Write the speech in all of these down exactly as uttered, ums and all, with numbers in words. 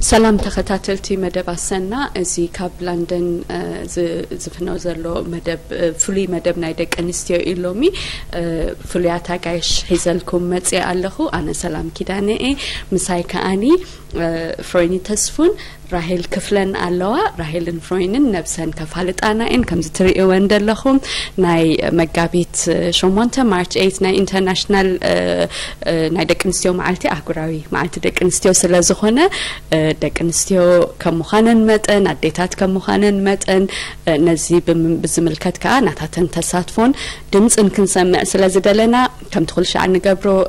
سلام تختاتلتي مدب السنة زي كاب لندن زي زفنوزر لو مدب فلي مدب نايدك أنستيو إلومي فلياتا قايش هزالكم متسي ألخو أنا سلام كداني مسايكا أني فريني تسفون راهيل كفلن ألوا راهيل فرينن نبسن كفالت أنا إن كم زتري وند لخم ناي مجابيت شومونتا مارش ثمانية ناي إنترناشنال ناي دكنستيو معلتي أقرأي معلتي دكنستيو سلازخنا دكنستيو كمخانن متن عديتات كمخانن متن نزيب بزملكات كأنا تاتن تساتفون دمس إن كنسم سلازدلنا كم تقولش عن جبرو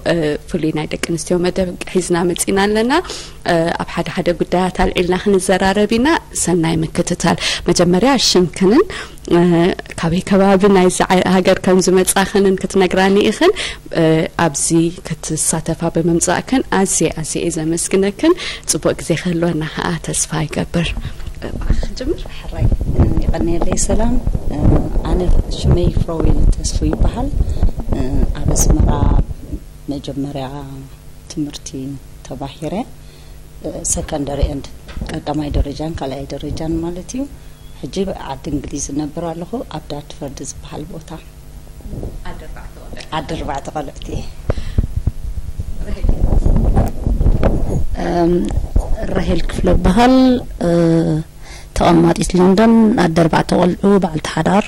فلي ناي دكنستيو مدة حزنا متسينا لنا أبحد حدا قدرات على إلنا نزرار بنا سناي مكتتال مجمريا الشمكنن كابي كباب نايز هاجر كم زمت ساخنن كتنجراني إخن أبزي كتساتفا بممزاكن أزي أزي إذا مسكنكن تبوك زي خلونا هات أسفاي كبر جمر حري يغني لي سلام أنا شمي فروي تسفي بحال أبز مرا مجمريا تمرتي تباهيرة secondary end قدامي درجان كلاي درجان مالتيو حجيب عاد إنجليز نبرة له أبدأت فردز بحالبوتا عدر بعد عدر بعد غلبتي رحيل كفل بحال تأمر إسلندن عدر بعد غلبو بعد حدار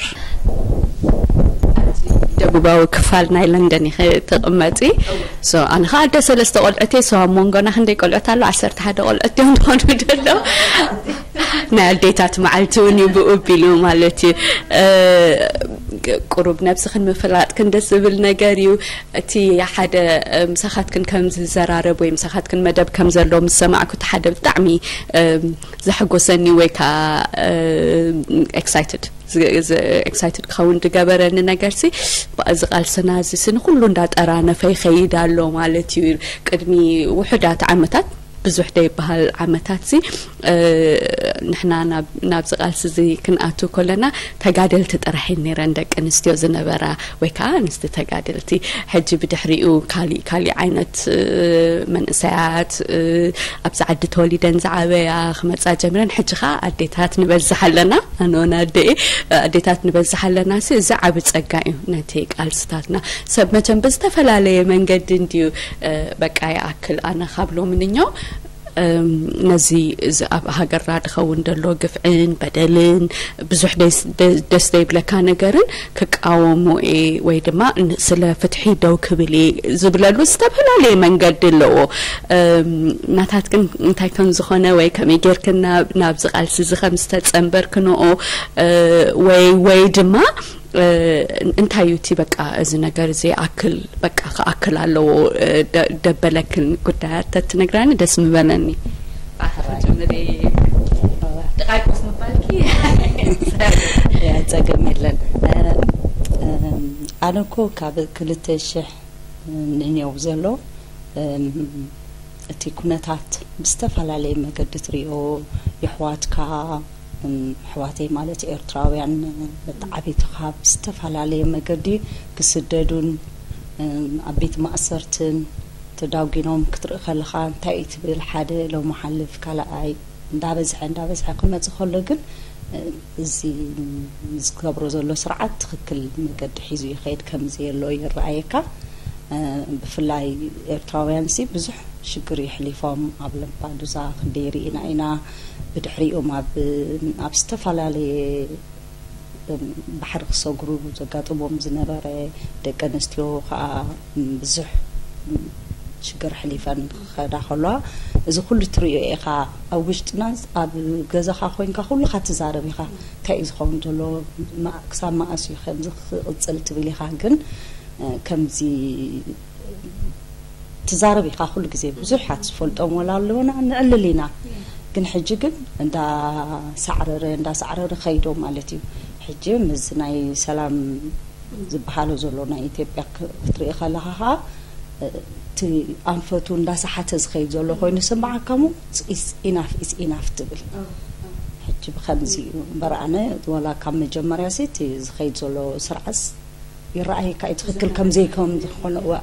جبوا كفالنا لندن يخي تقمتي، so أنا خالد سلست قلتي so مونجنا هندي قلت على عشرة هذا قلتي هندون بدلو، ناديتات معلتوني بقبلو مالتي قرب نفس خن مفلات كن دسبل نجاريو تي حدا مسخات كن كم زرارة بوي مسخات كن مدب كم زرلو مسمع كنت حدا بتعمي زحقو سني ويكا excited. is excited خون تجبر أننا قرسي بأزغال سنازي سن كلون دات أرانا في خيدا اللوم على تير كرمي وحدات عمتات بزوحدة بهالعمتاتسي نحنا نابزغال سزي كنقاتو كلنا تقادلت ترحيني رندك أنستيو زنبرا ويكا أنستي تقادلتي حجي بدحريقو كالي كالي عينت من ساعات أبزعد تولي دنزعوية خمسة جمران حجي خا عديتات نبزح لنا أنا نادي عديتات نبزح لنا سيزعبت سقايو نتيق ألستاتنا سب مجم بزتفلالي من قد نديو بقايا أكل أنا خابلو من النيو نزي هاجرات خون دلوقف عين بدلين بزوح دس دس ديب لكان جرن كقاوم وإيه ويدما نسلا فتحي دو كبلي زبلة واستبهل عليه من قد اللو نتات كن نتات كن زخنا ويا كم جر كنا نابز على سزخم ستة أمبر كنوا ويا ويدما أنت يوتي بقى إذا زي أكل بقى أكل على دبلك كده تتنقراني دسم بلني. أحرج جمري. دقائق بس مبالكي. يا تجميلن. أنا كو كابل كل تشح إني أوزله تكون تعت بستفعل عليه ما قد تريه يحوات كا. حواتي مالت إيرتراويان بتعبيت خاب استفعل عليه مقدي كسددون عبيت مأسرتن تداوجينهم كتر خلخان تأيت بالحادة لو محلف كلاعي دابز عند دابز حكمة خلقن زي زكبرو زلوا سرعة كل مقد حيزي خيد كم زي اللو يرعيكا بفلاي إيرتراويان سي بزح شكري حليفهم قبل بعد زاخ ديري إنا إنا بدحريقو ما بستفعل علي بحر قصو قروب وزقاتو بوم زنباري دقا نستيو خاا بزح شقر حليفان خداخلوا إذا كل تريو إيخا أوجت ناس أب جزا خاوينكا كل خات زاربي خا كأيز خون جلو ما أكسام ما أسوي خمسة أتصلت بلي خاجن كمزي تزاربي خا كل جزي بزحات فلت أمولا لونا نقللينا كن حجي كن عند سعر عند سعر رخيدو مالتي حجي مزناي سلام زبحالو زلونا إتبقى طريقة لها تي أنفتون دا سحات زخيد زلوا خوين سمع كمو إس إناف إس إناف تبل حتى بخمسين برأنا ولا كم جمرة ستي زخيد زلوا سرعس الرأي كأتخكل كم زيكم دخول و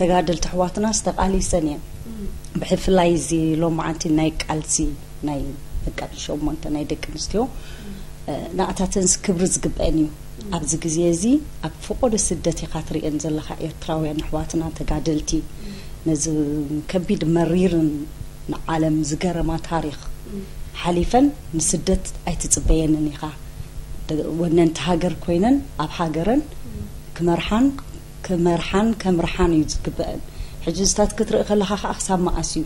تقادل تحواتنا استقالي سنة بحيث لا يزي لو معتي نايك ألسي ناي قبل شو ما أنت نايدك مستيو نعتاتنس كبرز قبانيو أبز جزيزي أبفقد السدتي خاطري أنزل خير تراوي نحواتنا تقادلتي نز كبيد مرير عالم زجرة ما تاريخ حليفا نسدت أيتتبينني خا وننت هاجر كوينا أب هاجرن كمرحان كمرحان كمرحان يتقبل حجزتات كتر خلها أحسن ما أسيو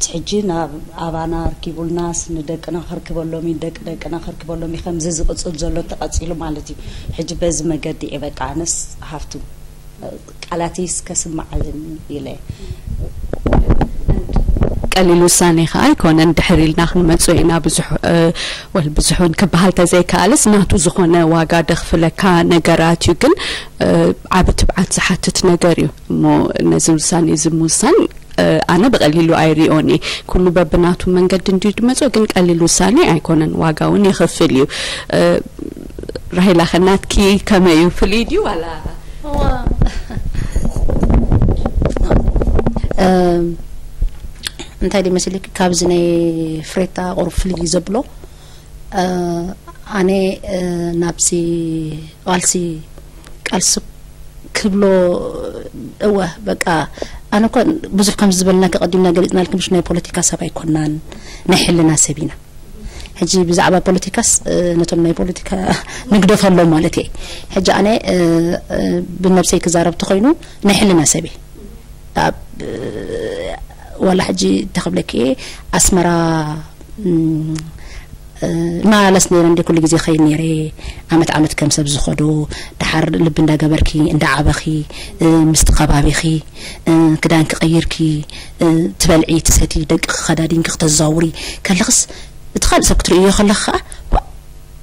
تحجينا أبانا ركبوا الناس ندق أنا خركب اللهم يدق دق أنا خركب اللهم يخمز زبط زلوا تقصيلوا مالتي حجبز ما قدي إبقى عنس هفتو على تيس كسمع إليه قليل وساني خاي كون عند حريل ناخن متسوينا بزح والبزحون كبهال تزيك ألس نهتو زخونا واقع دخفل كا نجارات يجن عبت بعد صحتت نجاري مو نزل ساني زموسان أنا بقليلو عيريوني كل ببناتو من قد نديد متسوين قليل وساني عيكونن واقعوني خفليو رهي لخنات كي كما يفليديو ولا نتاعي مثلك كابزني فريتا أو فلي زبلو أنا نابسي قالسي قالس كبلو أوه بقى أنا كن بزف كم زبلنا كقدمنا قلنا لكم شنو بوليتيكا سبعي كنا نحل ناسبينا هجي بزعبة بوليتيكا نتمنى بوليتيكا نقدر فلو مالتي هجي أنا بالنبسي كزارب تقينو نحل ناسبي ولا حجي تقبلك إيه أسمرة ما لسنا عندي كل جزء خينيري عمت عمت كم سبز خدو تحر لبنا جبركي ندع بخي مستقبع بخي كدان كغيركي تبلعي تساتي دق خدادين كخت الزوري كلغس تخلص سكتر إيه خلخ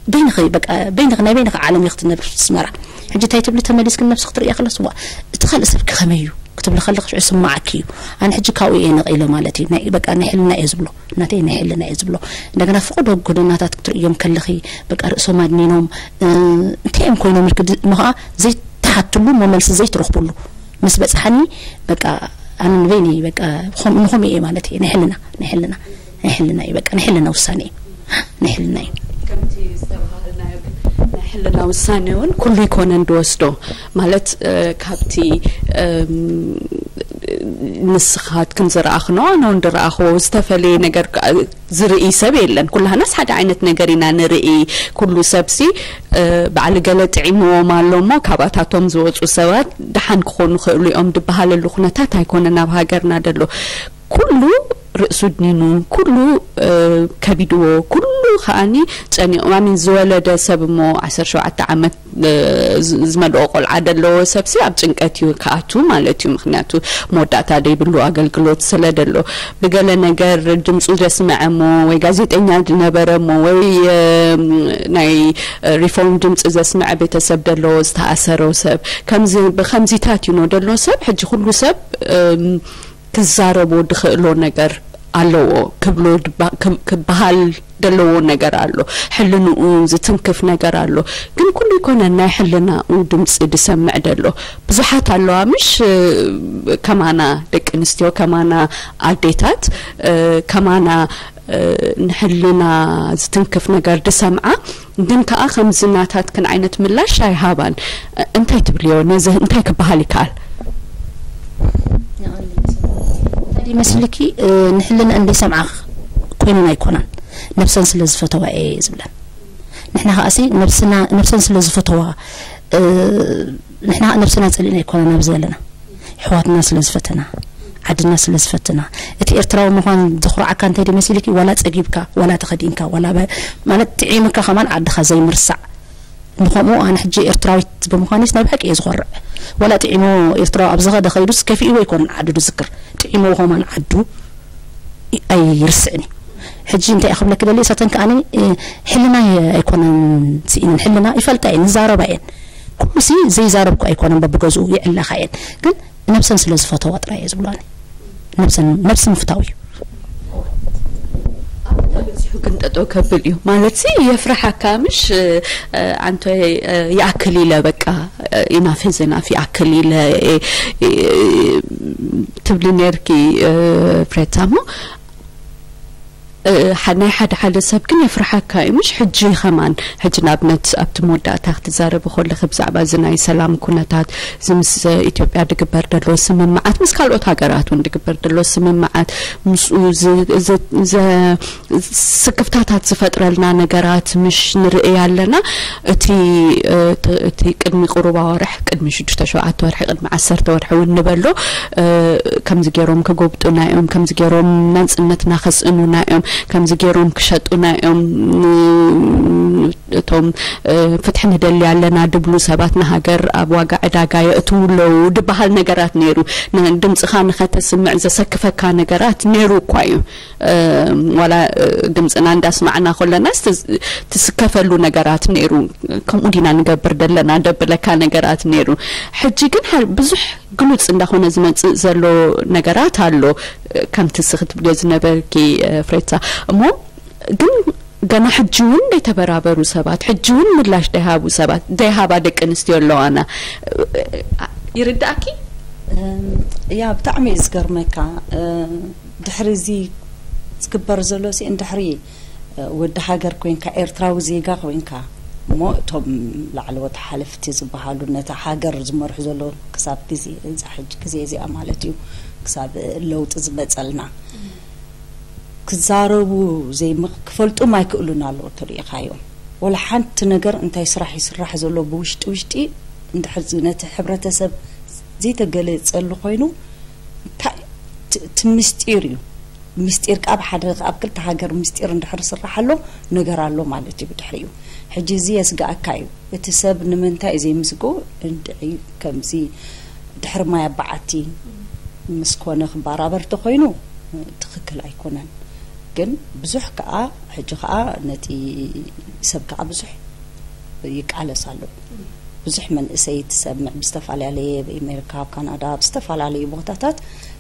بين خي بق بين غنا بين عالم يختنا بسمرة حجي تاي تبلي تمليس كنا بسكتر إيه خلص هو تخلص بك خميو كتب لخلق شو اسم معكيو أنا حجي كاوي إيه نقيله مالتي ناي بقى نحلنا إزبلو ناتي نحلنا إزبلو لكن فقدوا كنا ناتات كتر يوم كلخي بقى رأسهم عدنينهم تيم كونوا مركد مها زي تحت له مملس زي تروح بلو مس بس حني بقى أنا نبيني بقى خم نخم إيه مالتي نحلنا نحلنا نحلنا إيه بقى نحلنا وساني نحلنا حلنا وسانون كل يكون اندوستو مالت كابتي نسخات كنزر اخنا نوندر اخو استفلي نجر زرئي سبيلن كلها ناس حدا عينت نجرينا نرئي كله سبسي بعلى قلت عمو مالو ما كاباتاتهم زوجو سوات دحن كون خلو يوم دبهال اللخنتات هيكوننا بهاجرنا دلو كله رأسو دنينو كله كبدو كله خاني تاني أمامي زولدة سبمو عشر شو عتعمت زمد أقول عدل لو سبسي أبتنك أتيو كأتو مالتيو مخناتو مودا تادي بلو أقل قلوت سلد لو بقال نجار جمس رسمع مو ويجازيت إنها نبر مو وي ناي ريفورم جمس رسمع بيتسب دلو استأثروا سب كمزي بخمزي تاتيو نو دلو سب حج خلو سب كزاربو دخلو نجار علو كبلو كبهال دلو نجار علو حلنا أونز تنكف نجار علو كن كل يكون لنا حلنا ودمس دسمع دلو بزحات علو مش كمانا دك نستيو كمانا عديتات كمانا نحلنا تنكف نجار دسمع دم كأخم زناتات كن عينة ملاش هاي هابان انتي تبليو نزه انتي كبهالي كال مسلكي نحلنا أن بيسمعه كويننا يكونن نفسنا سلز فتوى إيه زبلا نحن هأسي نفسنا نفسنا سلز فتوى نحن نفسنا تلينا يكونن نبزلنا حواتنا سلز فتنا عدنا سلز فتنا إتيرتراو مهون ذخر عكان تدي مسلكي ولا تجيبك ولا تخدينك ولا ب ما نتعيمك خمان عد خزي مرسع نخمو أنا حجي إتراو بمهونيس نبحك إيه زغر ولا تعيمو إتراو أبزغ دخيلوس كفي ويكون عدد ذكر تعيمو هو من عدو أي يرسعني حجي أنت أخبرنا كده ليس تنكأني حلنا يكون سئين حلنا يفلتين زاربين كل شيء زي زاربك يكون ببجزء يعلى خير قل نفسن سلس فتوات رأي زبلاني نفسن نفسن فتاوي. كنت أقبله مالتي يفرح كامش عنتو يأكلي له بقى ينافسنا في أكلي له تبلينيركي بريتامو حنا حد حال سبكن يفرح كامش حجي خمان حجنا بنت أبت مودة تحت زارب وخل خبز عبازناي سلام كونتات زمس إثيوبيا دكبر دلوس من معات مسكال أتاجرات وندكبر دلوس من معات مسوز ز ز سكفتات هتصفت رلنا نجارات مش نرئي علنا تي تي كدمي قربا ورح كدمي شو تشوعات ورح كدمي عسرت ورح ونبلو كم زجيرهم كجوبت نايم كم زجيرهم ناس النت ناخس إنه نايم كم زجيرهم كشت نايم توم فتحنا دلي علنا دبلو سبات نهجر أبواجع دعاية طولو دبها نجارات نيرو نعندم سخان ختسمع إذا سكفة كان نجارات نيرو قايم ولا دمس أنا نداس معنا خلا ناس تسكفلو نجارات نيرو كم ودينا نجبر دلنا دبلا كان نجارات نيرو حجي كنحل بزح قلوس إن دخونا زمان زلو نجارات هالو كم تسخت بلازنا بركي فريتا مو قل جنا حجون ده تبرابر وسبات حجون ملاش دهاب وسبات دهاب عندك أنستيولو أنا يرد أكيد يا بتعمل إزجر مكا دحرزي تكبر زلوسي إن دحري والدحاجر كوينكا إيرتراوزي جا كوينكا مو طب لعلو تحلفتي زبحالو نتحاجر زمر حزلو كساب كزي زحج كزي زي أمالتيو كساب لو تزبط سلنا كزارو زي ما كفلتو ما يقولونا لو طريق هايوم ولا حنت نجر أنت يسرح يسرح زلو بوشت وشتي أنت حزنات حبرة تسب زي تجلد زلو قينو تا تمستيريو مستير كأب حدا كأب كل تهاجر مستير عند حرس الرحلو نجر على لوم على تجيب تحريو حجزية سجع كايو بتسب نمن تأذي مسكو عند كم زي تحر ما يبعتي مسكون خبارة برتقينو تخكل أيقونن جن بزح كأ حج كأ نتي سب كأ بزح يك على صالو بزح من سيد سب بستفعل عليه بأمريكا وكندا بستفعل عليه بغتات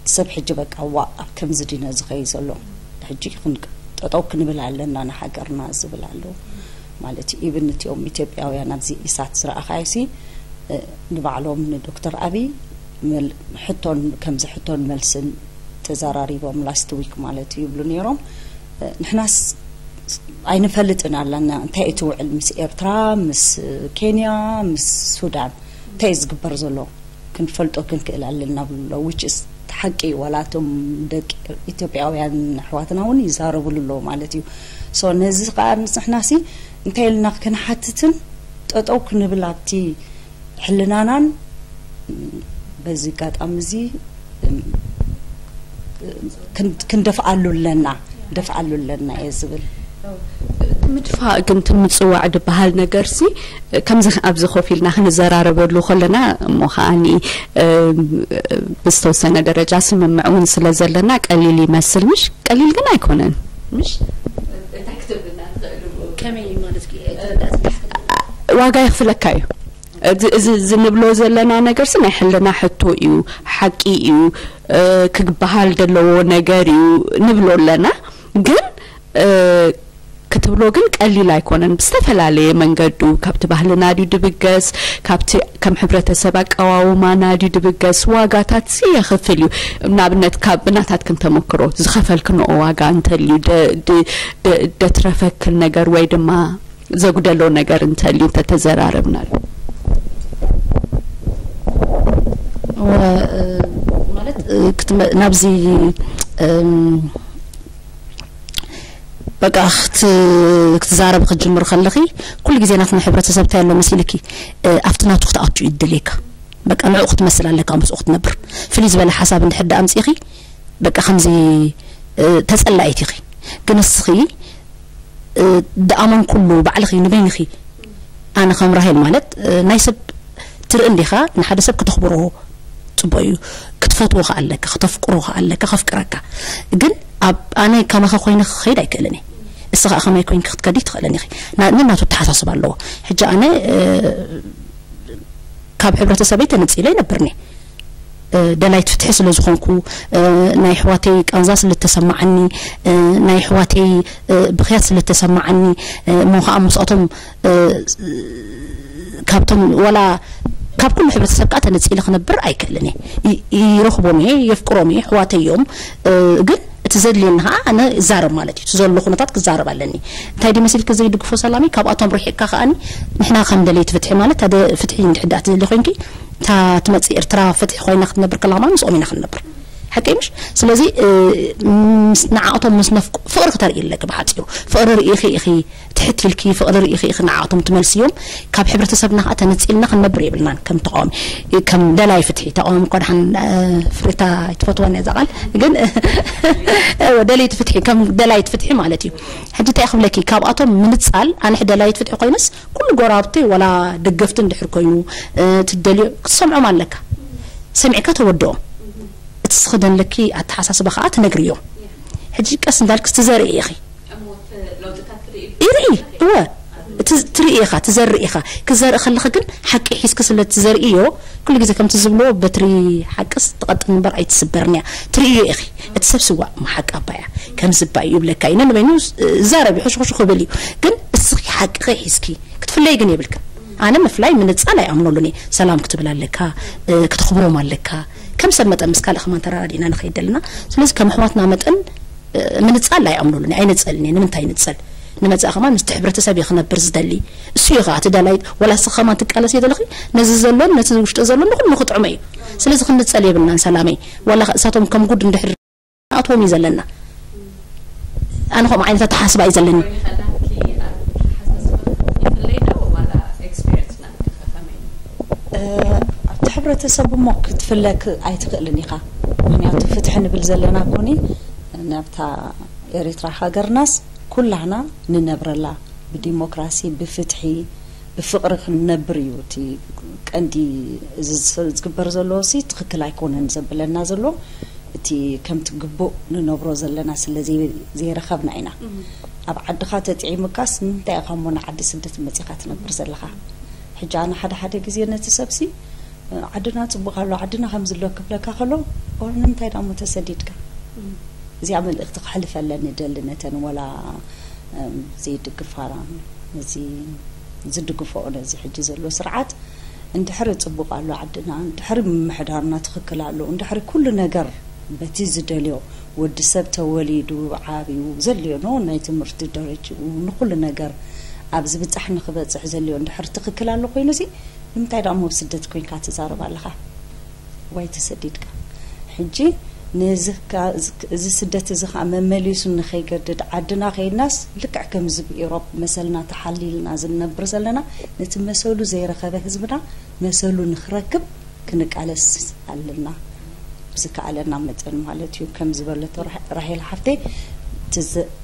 تسب حجبك أو كم زدينا زغي زلو حجي خنق أتوقع نبلعلنا أنا حجرنا زبلعلو مالتي ابنتي أمي تبي أو أنا زي إسات سرعة خايسي نبعلهم من الدكتور أبي مل حطون كم زحطون ملسن تزاراري بوم لاست ويك مالتي يبلونيرهم نحنا أي نفلتنا لنا تأتوا مس إيرترا مس كينيا مس السودان تيز قبر زلو كنفلت أو كنكلا لنا بلو ويتشس حكي ولا تم دك إثيوبياويان حواتنا وني زاروا بلو مالتي سو نزق قام نحناسي نتايلنا كن حتتن تطو كن بلابتي حلنانان بزيكات أمزي كن كن دفعلو لنا دفعلو لنا يزبل مدفع كنت متصوعد بهالنا قرسي كم زخ أبزخو في النحن زرارة بدلو خلنا مخاني بستوسنا درجة سمن معون سلازلنا قليل يمثل مش قليل جنا يكونن مش تكتب لنا كم يمالك واقع يخفلك كاي زنبلو زلنا نقرس ما يحلنا حتو إيو حقيقي كبهال دلو نقاريو نبلو لنا جن كتبلو جنك قلي لا يكونن بستفل عليه من قدو كابت بهل نادي دبجس كابت كم حبرة سبك أو ما نادي دبجس واجاتات سيا خفليو نابنت كابناتات كنت مكرو زخفل كنو واجانت اللي د د د ترفك النجار ويد ما زوجد لو نجار انت اللي تتزرع ربنا و مالت كنت نبزي بقى أخت كتزارب خجمر خلقي كل جزينات نحبرة سبتها لو مسيلكي أفتنا تخت أبتو يدليك بقى أنا أخت مثلا لك أمس أخت نبر في الزبالة حسب نحد أمس إخي بقى خمسي تسأل لأيتي إخي قنصخي دأمن كله بعلخي نبينخي أنا خمرة هي المالت نايسب ترئن ليخا نحد سب كتخبره تبايو كتفوتو خالك خطفقرو خالك خفكرك قل أب أنا كما خوينا خير يكلني الصغار خما يكون كخت كديت خلني خي نعم ناتو تحسب الله حجة أنا كاب حبرة سبيت نتسيلين برني دلائل تفتحس لزخونكو نايحواتي كأنزاس اللي تسمعني نايحواتي بخياس اللي تسمعني موها مسقطهم كابتن ولا كاب كل حبة سبقة نتسيل خنا برأي كلني يروحوني يفكروني حواتي يوم قل تزلينها أنا زار مالتي تزول لخوناتك زار بالني تايدي مثل كزيد قفو سلامي كاب أتوم روحي كخاني نحنا خمدلي تفتح مالت هذا فتحين تحدات اللي خينكي تا تمتسير ترى فتح خوي نخد نبر كلامنا مسؤولين نخد نبر حكيمش سلازي نعاطهم مصنف فقر ترى إلا كبحاتيو فقر رئيخي إخي تحتي الكي فقر رئيخي إخي نعاطهم تملسيوم كاب حبرة سبنا أتى نتسئل نخد نبر يبلنا كم تقام كم دلاي فتحي تقام قد حن فرتا تفتواني زعل جن دلاي تفتحي كم دلاي تفتحي مالتي حد تأخذ لكي كاب أتوم من تسأل أنا حد دلاي تفتحي قيمس كل جرابتي ولا دقفتن دحركينو تدلي سمعوا مالك سمعك تودو تسخدن لكي أتحسس بخات نجريهم هديك أصلا ذلك تزرع إخي إيري هو تز تري إخا تزرع إخا كزرع إخا اللي خجن حكي حس كسل تزرعيه كل جزء كم تزبلوه بتري حكس تقطع نبرة تسبرني تري إخي تسب سوا ما حك أبايا كم زباي يبلي كاينا نبينو زارة بيحش خش خبلي كن الصخي حك حسكي كتفلي جني بالك أنا مفلاي من تسأله عملوني سلام كتب لك كتخبره مالك كم سمت مسكال خمان ترى دينا نخيد لنا سلسل كم حواتنا متأن من تسأل لا يأمنوا لنا أين تسألني من تاين تسأل نما تأخمان مستحبر تسابي خنا برز دلي سيغة تدليد ولا سخمان تكالس يدلخي نزلون نتزوج تزلون نقول نخط عمي سلسل خنا تسأل يبنا سلامي ولا ساتهم كم قد ندحر أطوم يزلنا أنا خم عين تتحاسب يزلني حبرة سب مقت فلك عيتق لنيخا من يتفتح نبل زلنا كوني نبتع إريترا حجر ناس كلنا ننبر لا بديمقراطية بفتحي بفقر نبريوتي عندي زكبر زلوسي تخكل يكون نزبل النازلو تي كم تجبو ننبر زلنا سلزي زي رخبنا هنا أبعد خاتت عيمكاس نتأخذ من عد سدة مسيقات نبر زلها حجانا حدا حدا جزيرة تسبسي عدنا تبغالو عدنا خمس لو كفلا كخلو ورنم تايدا متسديدك زي عمل اختق حلف على ندلنتن ولا زي دكفارا زي زد كفونا زي حجي زلو سرعات اندحر تبغالو عدنا اندحر محدارنا تخكلالو اندحر كل نجر بتي زدليو ود سبته وليدو عابي وزليو نو نايت مرت درج ونقول نجر ابز بتحن خبصح زليو اندحر تخكلالو كوينو زي እንታይ ደሞ ስደት ኮይንካ ተዛረባለኻ ወይ ተሰደድካ ሕጂ ንዝካ እዚ ስደት እዚ ኸዓ መመሊሱ ንኸይገድድ ዓድና ኸይናስ ልክዕ ከምዚ ብኢሮብ መሰልና ተሓሊልና ዝነብር ዘለና ነቲ መሰሉ ዘይረኸበ ህዝብና መሰሉ ንኽረክብ ክንቃለስ ኣለና ብዝከኣለና መጠን ማለት እዩ ከምዚ በለተ ራሂል ሓፍቴ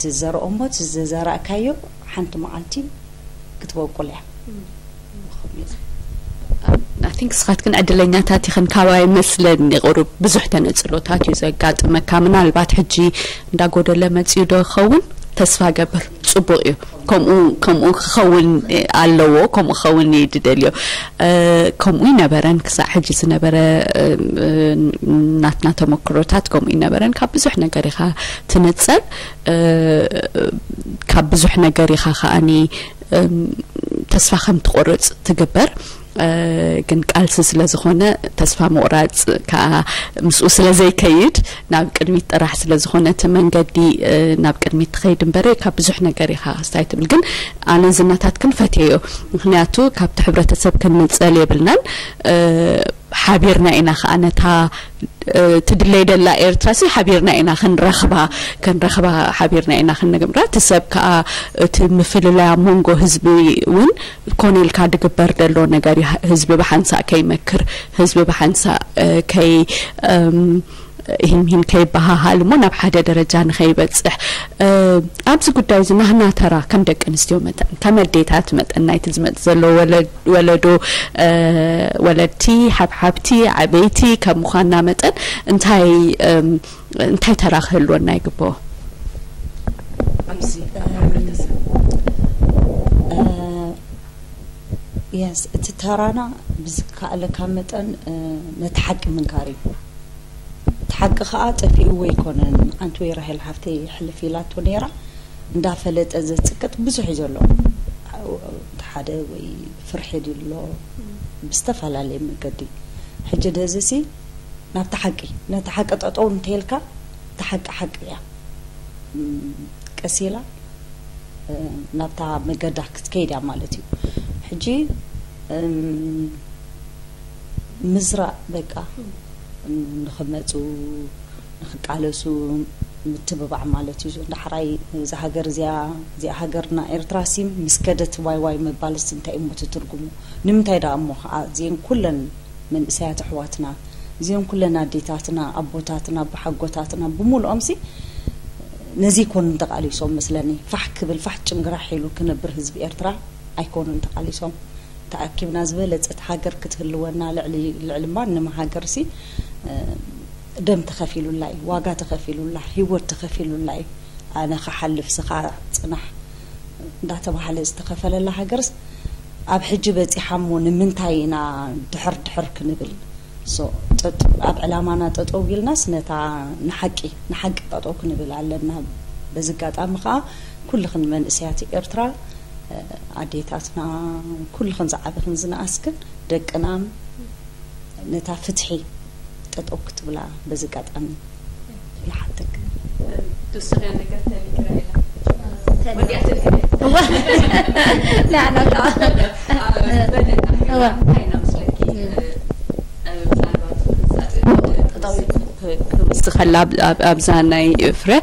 ትዘርኦ እሞ ትዘራእካዮ ሓንቲ መዓልቲ ክትበቁል እያ I think Sratkin Adelina Tatihan Kawa misled or Buzutan at Rotat is a gat Makamanal Bathaji, Dagoda Lemets Udo Howen, Tasfaga Subu, Comu, Comu Howen Allo, Comu Howen Delio, Comuna Baran, Sahajis never Nat Natomocrotat, Comina Baran, Kabuzana Gariha, Tenetzer, Kabuzana Gariha, Ani Tasfaham Torres together. كان كالسس لزخونة تسفى مورات كا مسؤوس لزيكيد ناب كرميت راحس لزخونة تمن قدي ناب كرميت خيد مبري كاب زحنا كاريخا استايت بالجن أنا زناتات كن فتيو مخنياتو كاب تحبرة تسب كن متسالي بالنان حابيرنا إنا خانة تا تدليد لا إرتراسي حابيرنا إنا خن رخبة كن رخبة حابيرنا إنا خن نجمرة تسب كا تمثل لا مونجو هزبي ون كوني الكاد كبر دلو نجاري هزب بحنسا كي مكر هزب بحنسا كي هم هم كي بها هالمون بحدا درجان خيبت صح أبز قد عايزنا هنا ترى كم دق انستيومة تمديت هتمت النايت زمت زلو ولد ولدو ولدتي حب حبتي عبيتي كمخانا متن انتهي انتهي ترى خلو نايقبو أمسي yes تترانا بزكاء لكامتن نتحق من كاري تحق خاطر في ويكون أنت ويره الحفتي حلفي لا تنيرة دافلت أز تكت بزح يجلو حدا وي فرح يجلو بستفعل عليه مقدي حجد هزسي نتحقي نتحق تطون تلك تحق حقيا كسيلة نبتع مقدح كيدا مالتي حجي مزرع بقى نخمتو نخقالسو متببع مالتي نحراي زي هاجر زي زي هاجرنا إيرتراسي مسكدت واي واي مبالس انت إموت ترجمو نمتى دا أمو زين كلن من ساعة حواتنا زين كلنا ديتاتنا أبوتاتنا بحقوتاتنا بمول أمسي نزيكون نتقالي صوم مثلني فحك بالفحش مجرحي لو كنا برهز بإرترا أيكون نتقالي صوم تأكيد نازبلت أتحجر كتهلونا لعلي العلمان ما حجرسي دم تخفيل الله واقع تخفيل الله حيور تخفيل الله أنا خحلف سقعة صنح ده تبغى على استخفال الله حجرس أبحجبت يحمون من تاينا تحر تحر كنبل so أب علامنا تطويل ناس نتاع نحكي نحكي تطوق نبل علنا بزكاة أمخا كل خن من سياتي إرترا عديتاتنا كل خن زعاب خن زنا أسكن دق أنام نتاع فتحي تطوق تبلا بزكاة أم لحدك تسرع نقدر نقرأ لا ما ديعت لا أنا لا استخلاء أبزانا يفرح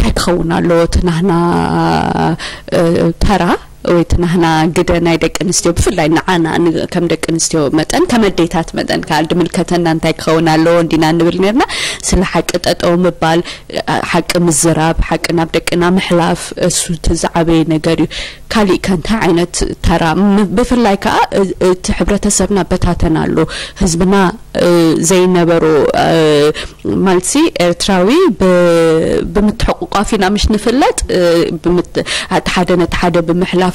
نحكي خونا لو تنهنا ترى ويتنهنا قدرنا دك أنستيو بفلاي نعانا كم دك أنستيو متن كم الديتات متن كالد ملكتنا نحكي خونا لو دينا نبلنرنا سل حق أو مبال حق مزراب حق نبدك نام حلاف سوت زعبي نجاري كالي كانت عينت ترى بفلاي كا تحبر تسبنا بتاتنا لو هزبنا زي نبرو مالسي إرتراوي بمتحقق فينا مش نفلت بمت حدا نتحدا بمحلاف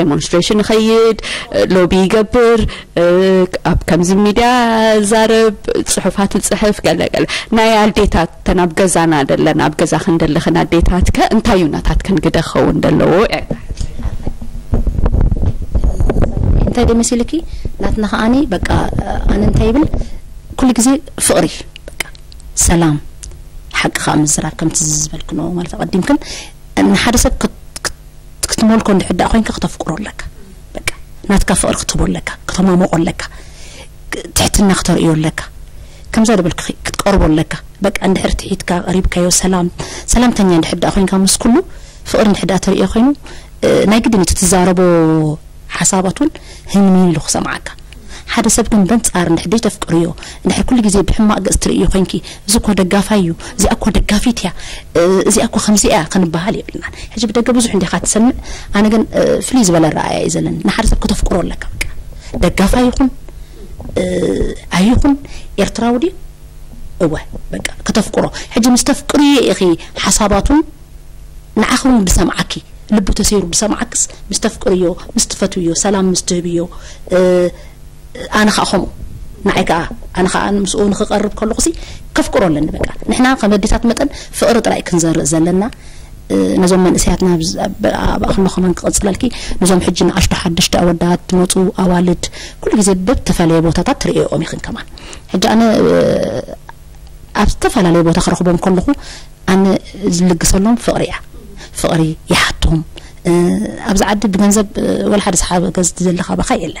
demonstration خيد لو بيجبر أب كم زميلة زرب صحفات الصحف قال قال نايا الديتا تنابج زنا دل نابج زخن دل خنا الديتا تك أنت يونا تكن قد خون دلو أنت دي مسيلكي ناتنا أني بقى أنا نتايبل كل جزء فقري سلام حق خامس رقم تزبلكنو ما تقدمكم أن حرصك تمول كون حدا أخوين كخطف قرولك بقى ناتكاف أركتبولك كتمامو قولك تحت النختار يقولك كم زاد بالك كتقربولك بقى عند حرت عيد كقريب كيو سلام سلام تاني عند حدا أخوين كامس كله فقر عند حدا تري أخوينه ناقد إن تتزاربوا حساباتون هن مين لخصة معك حدا سبقن بنت أرن حدا تفكريو نحن كل جزء بحما أقصري أخوينكي زكوا دقافيو زي أكوا دقافيتيا زي أكوا خمسة قن بهالي بلنا حجب دقة بزح عندي خات سمع أنا جن فليز ولا رأي إذا لن نحرس كتف قرر لك دقافيكم أيكم إرتراودي أوه بقى كتف قرر حجب مستفكري يا أخي حساباتهم نعخون بسمعكي لبو تسير بسمعك مستفكريو مستفتويو سلام مستهبيو أه أنا خاهم نعيكا أنا خان مسؤول خقرب كل قصي كفكرون لنا بقى نحنا قمديتات متن فقرت رأيك نزر زلنا نزوم من سياتنا بأخنا خمان قصلالكي نزوم حجنا عشت حدشت أودات موتو أوالد كل جزء دب تفعلي بوتات رأي أمي خن كمان حج أنا أبتفعل عليه بوتخرج بهم كلهم أنا لقصلهم فقرية فقري يحطهم أبز عدد بنزب ولا حد صحاب جزء زل خاب خيلا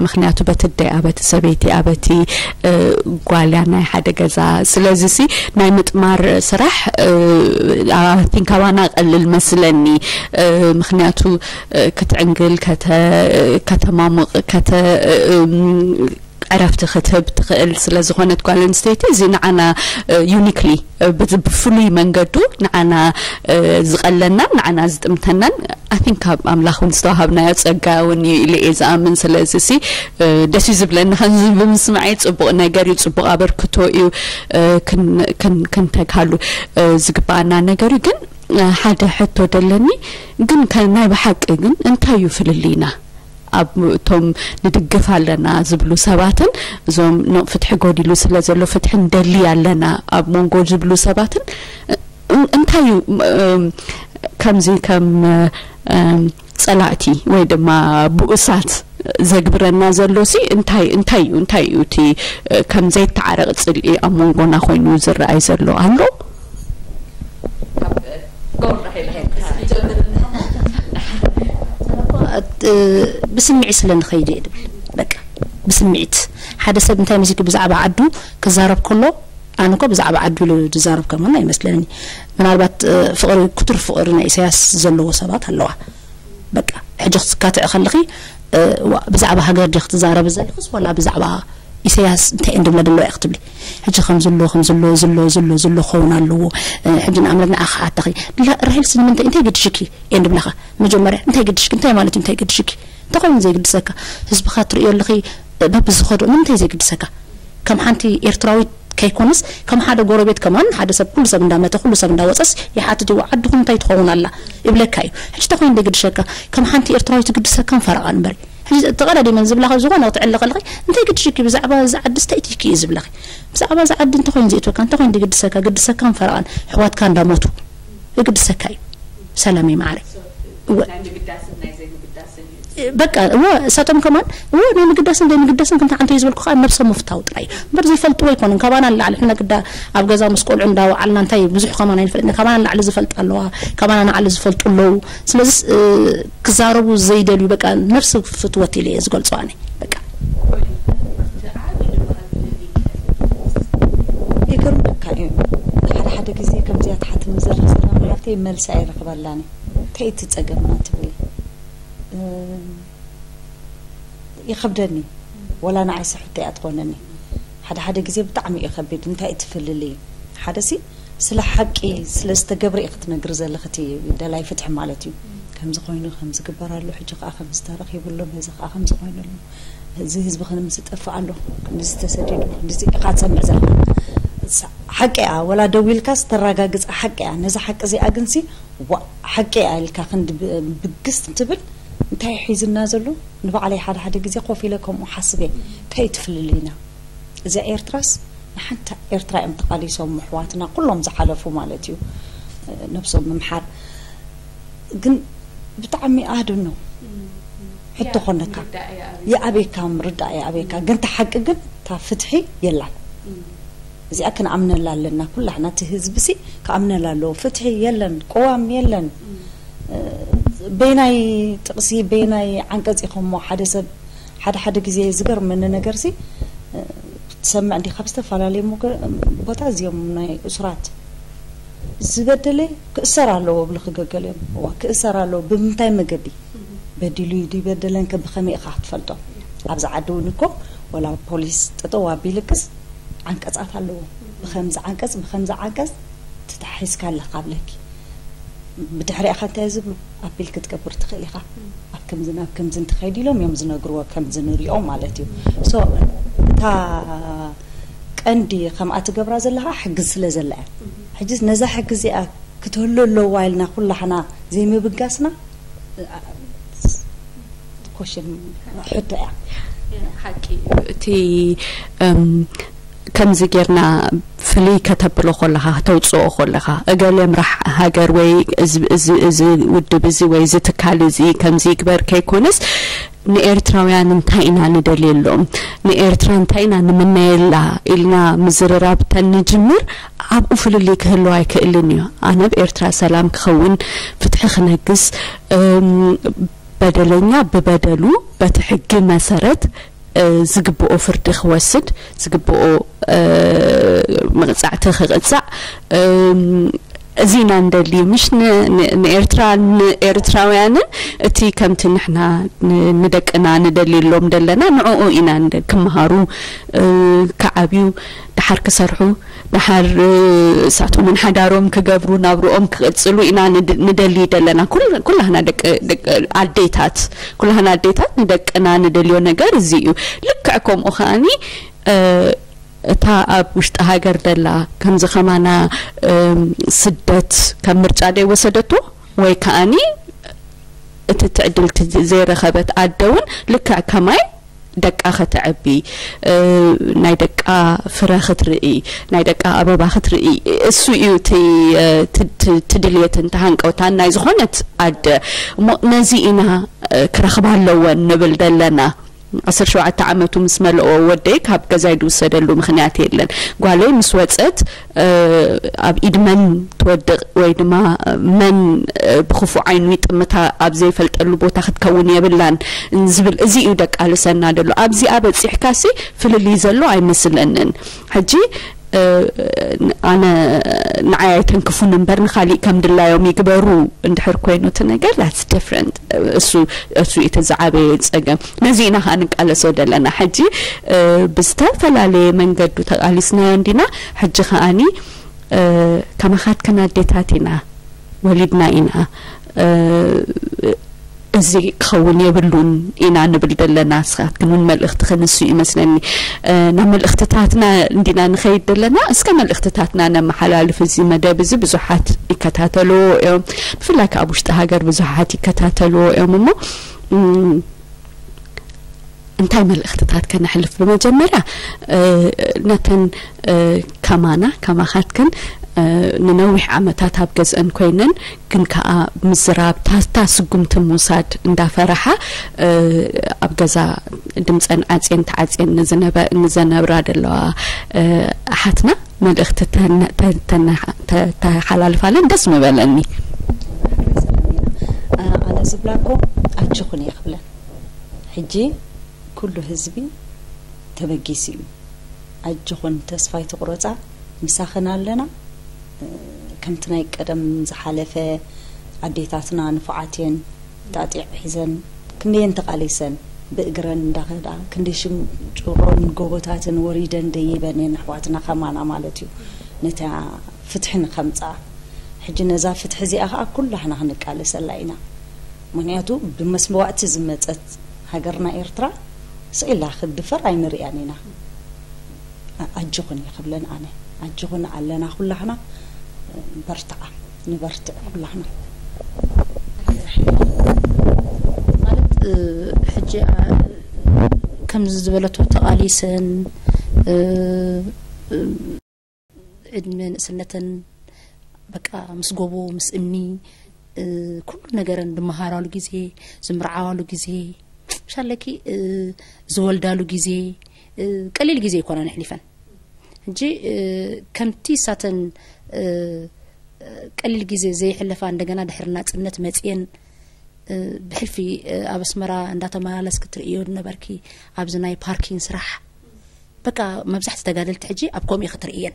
مخنياتو بتدي أبت سبيتي أبتي قالنا حدا جزاء سلزسي نايمت مار صراح ااا think أنا المسألة إني مخنياتو كتعنقل كت كتمام كت عرفت ختب سلزخونة قالن ستيتي زين أنا uniquely بفلي من قدو أنا زغلنا أنا زدمتنا I think I'm laughing so I have nights ago when you is I'm in Celessi this is a blend hands nights about Nagarit's about Abercoto you can can can take Halu Zgbana Nagarigan had a hat to the Lenny gun can never hack again and tell you Filina أب توم ندقف علىنا زبلو سباتن زوم نفتح قديلو سلزلو فتح ندلي علىنا أب منقو زبلو سباتن انتايو كم زي كم سلعتي ويدا ما بؤسات زقبرنا زلوسي انتاي انتايو انتايو تي كم زي تعرق سلقي أب منقو ناخوي نوزر رأي زلو عنو بسمع سلن خيدي بك بسمعت هذا سب انت مزيك بزعب عدو كزارب كله أنا كو بزعب عدو لو تزارب كمان أي مثلني من عربات فقر كتر فقرنا إساس زلوا سبات هلوا بك حجخت كاتع خلقي بزعب هجر جخت زارب زل خص ولا بزعبها إساس انت عندهم لدلو يختبلي حج خمس زلوا خمس زلوا زلوا زلوا زلوا خونا لو حجنا عملنا أخ عتقي لا رحيل سن انت انت قد شكي عندهم لخ مجمرة انت قد شكي انت مالك انت قد شكي تقوم زي قد سكا حسب خاطر يلقي باب الزخور انت زي قد سكا كم حنتي إرتراوي كيكونس كم حدا جوربيت كمان حدا سب كل سب ندامة كل سب نداوسس يحط جو عدهم تيت خونا لا يبلك كاي حج تقوم قد شكا كم حنتي إرتراوي قد سكا فرق عن بري حجز تغردي من زبلغ زغنة وتعلق لغي أنت قد شكي بزعبة زعد استأتي كي زبلغي بزعبة زعد أنت خوين زيتو كان تخوين دي قد سكا قد سكا فرقان حوات كان دموتو قد سكاي سلامي معري بكا هو ساتم كمان هو أنا مقدسن ده مقدسن كنت عن تيزبل كخان نفسه مفتوض رأي برزي فلت ويكون كمان اللي على إحنا كده أبجزا مسكول عنده وعلنا نتاي بزح كمان هينفلتنا كمان اللي على زفلت الله كمان أنا على زفلت الله سلز كزارو زيد اللي بكا نفسه فتوتي لي زقول صاني بكا يكرم بكا حد حد كذي كم زيادة حد مزر سلام ولا تي مل سعر قبلاني تي تتجمع ما تبي يخبرني ولا أنا عايز حتى أتقنني هذا هذا جزء بتعمي يخبرني أنت أتفل لي هذا سي سلحق إيه سلست جبر إختنا جرزة لختي ده لا يفتح مالتي خمسة قوينو خمسة جبارة له حجق آخر مسترخي بقوله هذا خمسة قوينو هذه هذ بخنا مست أفعل له نست سديد نست قاعد سمع زمان حقيقة ولا دويل كاس تراجع جزء حقيقة نزح حق زي أجنسي وحقيقة الكاخند بقص تبل تاي حيز النازلو نبقى عليه حد حد جزي قوفي لكم وحسبي تاي تفللينا إذا إيرتراس حتى إيرترا انتقالي سوم محواتنا كلهم زحلفوا مالتيو نفسهم محار جن بتعمي أهدنو حتى خنكا يا أبي كام ردا يا أبي كام جنت حق جن تفتحي يلا إذا أكن عمنا لا لنا كل حنا تهز بسي كعمنا لا لو فتحي يلا قوام يلا بيناي تقصي بيناي عنكز يخمو حدا سب حدا حدا كزي زقر من نجرسي تسمع عندي خبسته فلا لي ممكن بتعز يوم أسرات زقت لي كسر له بالخجل كلام وكسر له بمتى ما جدي بدي لي دي بدلن كبخمي خاط فلتو أبز عدونكم ولا بوليس تتوه بيلكس عنكز أفعله بخمسة عنكز بخمسة عنكز تتحس كله قبلك بتحرق أخذت أزبله أبيل كتكبر تخليها أكم زنا أكم زن تخيدي لهم يوم زنا جروه كم زن ريوم مالتيو سو تا عندي خمات جبر زلها حجز لزلها حجز نزح حجز يا كتقولوا له وايلنا كل حنا زي ما بنقاسنا كوش حتى حكي تي كم زجرنا فلي كتب له خلها توصو خلها قال لي مرح هاجر وي ز ز ز ود بزي وي زتكالزي كم زي كبر كيكونس نأرتراويان انتهينا ندليلهم نأرترا انتهينا نمنيلا إلنا مزرراب تنجمر عب أفل اللي كهلواي كإلنيو أنا بأرترا سلام كخون فتح خنقص بدلنا ببدلو بتحق مسارات زقبو فرد خواسد زقبو مغزع تخغزع زين عند اللي مش نإرترا نإرتراويان تي كم تنحنا ندك أنا ندلي اللوم دلنا نعو إنا كم هارو كعبيو دحرك سرحو دحر ساعتو من حدارهم كجبرو نابروهم كتصلو إنا ندلي دلنا كل كلهنا دك دك عديتات كلهنا عديتات ندك أنا ندليو نجار زيو لكعكم أخاني تا اب وشت هاجر دلا كم زخمانا سدت كم مرجعدي وسدتو وي كاني تتعدل زي رخبت عدون لكع كماي دقا ختعبي ناي دقا فراخ ترئي ناي دقا ابابا خترئي اسو يوتي تدليت انت هنقوتا ناي زخونت عد نزينا كرخبها لون نبل دلنا أسر شو عتعمتو مسمل أو وديك هبقى زايدو سدلو مخنيات يلن قالي مسواتسات أب إدمن تودق ويدما من بخوفو عين ويتمتها أبزي فلتقلو بو تاخد كوني بلان نزبل إزي يودك أهل سنة دلو أبزي أبد سيحكاسي فللي زلو عين مسلنن حجي أنا نعاية تنكفون نبرن خالي كم دلا يوم يكبروا ندحر كوينو تنقل that's different سو سو يتزعبي تسقم نزينا هانك على سودا لنا حجي بستفل علي من قدو تقالسنا عندنا حجي خاني كما خات كنا ديتاتنا ولدنا إنا أزيك خوني بلون إنا نبلدل لنا سخات كنون مال اختخنسو مثلا نعمل اختتاتنا ندينا نخيد لنا اسكمل اختتاتنا أنا محلال في زي مدابز بزحات يكتاتلو فلاك أبوش تهاجر بزحات يكتاتلو يومو انتاي مال اختتات كان حلف بمجمرة نتن كمانا كما خات كان ننوح عمتات هبجز أن كوينن كن كأ مزراب تاس تاس قمت موساد ندا فرحة أبجزا دمت أن عزين تعزين نزنبا نزنبا راد الله حتنا من اختتان تن تن ت ت حلال فلان دس مبلني على زبلاكو أتشخني قبله حجي كل هزبي تبجيسي أتشخن تسفاي تقرطع مساخنا لنا كنت نايك أدم زحالفة عديتاتنا نفعاتين تعطيع حزن كنت ينتق علي سن بإقران داخل كنديشم جورون قوتاتن وريدن ديباني نحواتنا خمانا مالتيو نتا فتحنا خمسة حجنا زا فتح زي أخا كل احنا هنك علي سلاينا منياتو بمسم وقت زمتت هاقرنا إرترا سئلا خد فرعي مريانينا أجغني قبلن أنا أجغن علينا كل احنا نبرتع نبرتع كل حنا مالت حجي كم زبلتو تقاليسن ادمن سنتن بقى مسغبو مسئني كل نغرن بمهارالو غيزي زمرعالو غيزي شالكي زولدالو غيزي قليل غيزي يكون نحلفن حجي كمتي ساتن قليل جزء زي حلفا عندنا دحرنا تبنت متين بحلفي أبسمرة عندها تمارس كتريود نبركي أبزناي باركين صراحة بقى ما بزحت تجادل تحجي أبقوم يختريين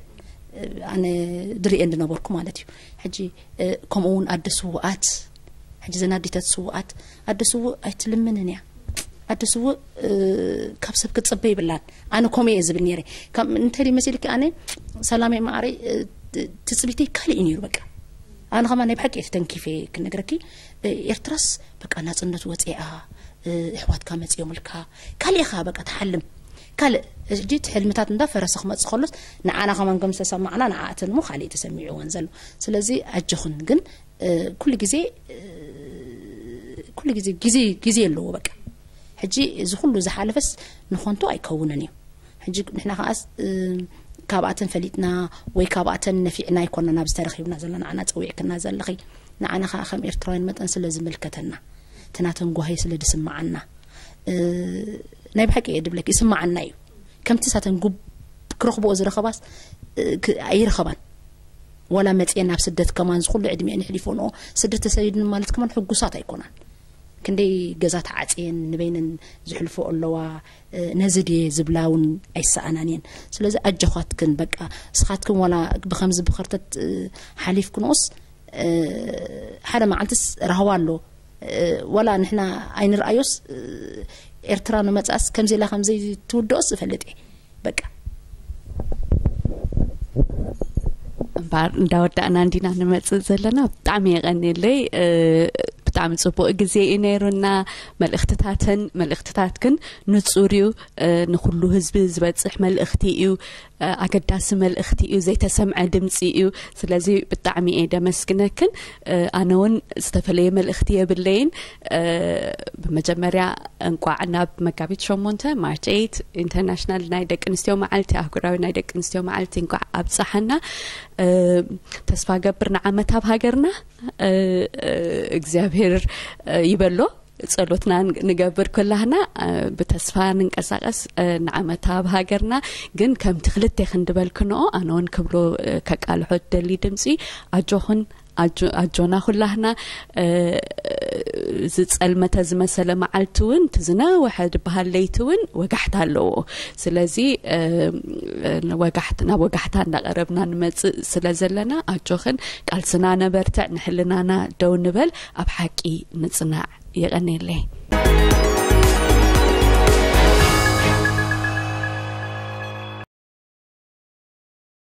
أنا دري عندنا بركم عادتي حجي كمون أدسوا أت حجي زنادي تدسوا أت أدسوا أتلم منني أدسوا كبسب كتصبي بالله أنا كومي زبنيري كم أنت لي مسيلك أنا سلامي ما أري تسبيتي كالي إني ربك أنا غمان يبحك يفتنكي في كنجركي يرترس بك أنا صنّت وتقع إحوات كامت يوم الكا كالي خابك أتحلم كال جيت حلمتات ندافع رسخ ما تخلص نعنا غمان قمسة سمعنا نعات المخ عليه تسمعه وانزل سلزي أجخن جن كل جزء كل جزء جزء جزء اللي هو بك حجي زخلو زحالة بس نخونتو أيكونني حجي نحنا خاص كابعتن فليتنا ويكابعتن نفيعنا يكوننا نابسترخي ونازلنا عنا تويعك نازل لخي نعنا خا خم إرتراين متأنسل لازم الكتنا تناتن جوهي سلدسم معنا نبحكي يدبلك يسمع عنايو كم تسعة نجوب كرخبو أزر خباس أي رخبان ولا متين عب سدت كمان زخول عدمي يعني حليفونه سدت سيد مالت كمان حجوسات يكونان كندي جزات عتين نبين زحل فوق اللوا نزدي زبلاون أي سأنانين سلزة أجخات كن بقى سخات كن ولا بخمس بخرتت حليف كنوس حدا ما عنتس رهوان له ولا نحن عين رأيوس إرترانو متأس كم زي لا خم زي تودوس فلتي بقى بعد دورت أنا عندنا نمتص لنا بتعمي غني لي بتعمل صبوق جزئي نيرونا مال اختتاتن مال اختتاتكن نتصوريو نخلو هزب هزبات صح مال اختيو أكداس مال اختيو زي تسمع دمسيو سلازي بتعمي إيه دمسكنكن أنا ون استفلي مال اختيا بالليل بمجمرة انقعنا بمكابيت شومونتا مارت ايت انترناشنال نايدك نستيو معلتي أهكراوي نايدك نستيو معلتي انقع أبصحنا تسفى قبرنا عمتها بهاجرنا እግዚአብሔር ይበሎ ጸሎትና ንገብር ኩላህና በተስፋ ንንቀሳቀስ ንዓመታ በሃገርና ግን ከም ትክልት ይንድበልክኖ ኣነን ክብሎ ከቃል ሆደሊ ድምፂ ኣጆኹን ኣጆና ኩላህና ዝጸልመተ ዝመሰለ መዓልቱን ትዝና ወሐድ ባህለይቱን ወጋሕታ ኣለዎ ስለዚ ወጋሕትና ወጋሕታ እንዳቀረብና ንመጽ ስለዘለና ኣጆኽን ቃልስና ነበርተ ንሕልናና ደው ንበል ኣብ ሓቂ ንጽናዕ يغني لي